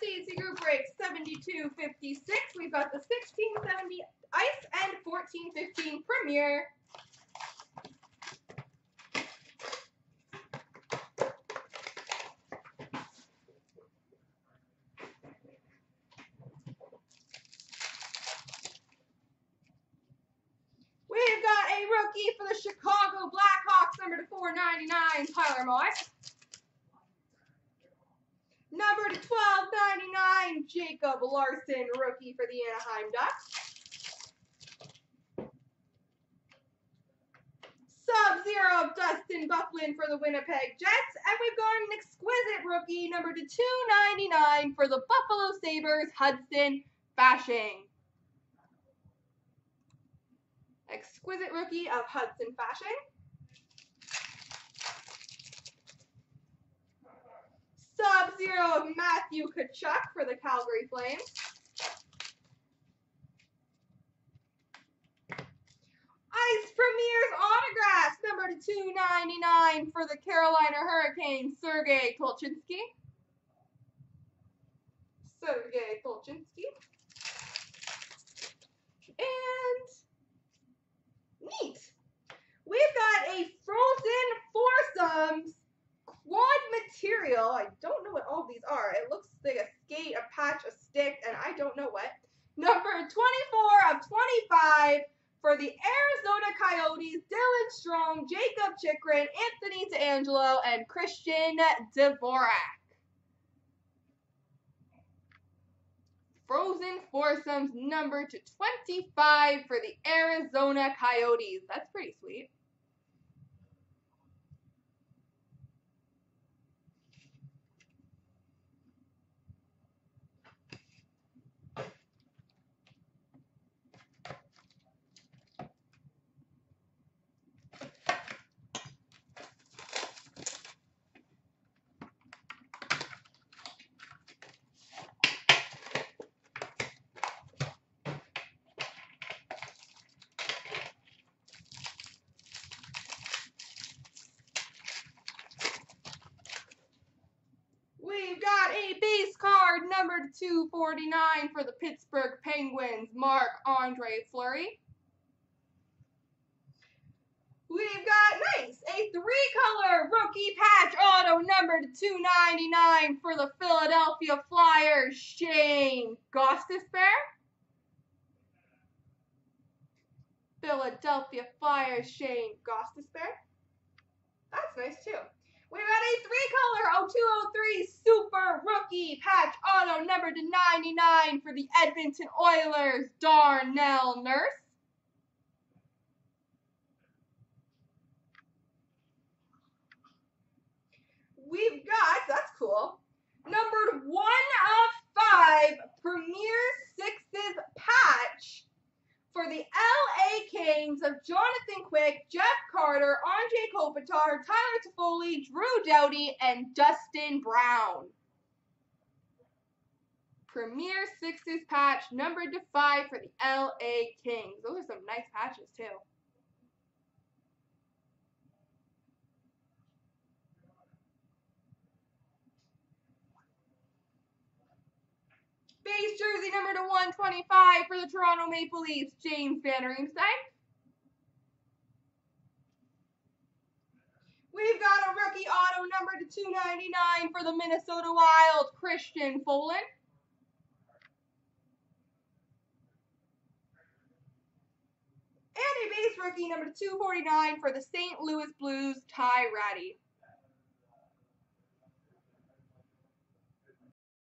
seeds, the group break 72.56. We've got the 16.70 Ice and 14.15 Premier. We've got a rookie for the Chicago Blackhawks, number to 499, Tyler Moss. Number to 12.99, Jacob Larson, rookie for the Anaheim Ducks. Sub-zero of Dustin Byfuglien for the Winnipeg Jets. And we've got an exquisite rookie, number to 2.99 for the Buffalo Sabres, Hudson Fashing. Exquisite rookie of Hudson Fashing. Sub-zero of Matthew Tkachuk for the Calgary Flames. Ice Premier's autographs, number to 2.99 for the Carolina Hurricanes, Sergei Kolchinski. Sergei Kolchinski. And neat. We've got a frozen foursomes. Quad material, I don't know what all of these are. It looks like a skate, a patch, a stick, and I don't know what. Number 24 of 25 for the Arizona Coyotes, Dylan Strong, Jacob Chychrun, Anthony D'Angelo, and Christian Dvorak. Frozen foursomes number to 25 for the Arizona Coyotes. That's pretty sweet. Number 249 for the Pittsburgh Penguins, Marc-Andre Fleury. We've got, nice, a three-color rookie patch auto number 299 for the Philadelphia Flyers, Shane Gostisbear. Philadelphia Flyers, Shane Gostisbear. That's nice, too. We've got a three-color 0203 Super Rookie Patch Auto number to 99 for the Edmonton Oilers, Darnell Nurse. We've got, that's cool, numbered 1 of 5 Premier Sixes Patch for the LA Kings of Jonathan Quick, Jeff Carter, Andre Kopitar, Tyler Toffoli, Drew Doughty, and Dustin Brown. Premier Sixes patch, numbered to 5 for the LA Kings. Those are some nice patches, too. Base jersey number to 125 for the Toronto Maple Leafs, James Van Riemsdyk. We've got a rookie auto number to 299 for the Minnesota Wild, Christian Folin. And a base rookie number to 249 for the St. Louis Blues, Ty Ratty.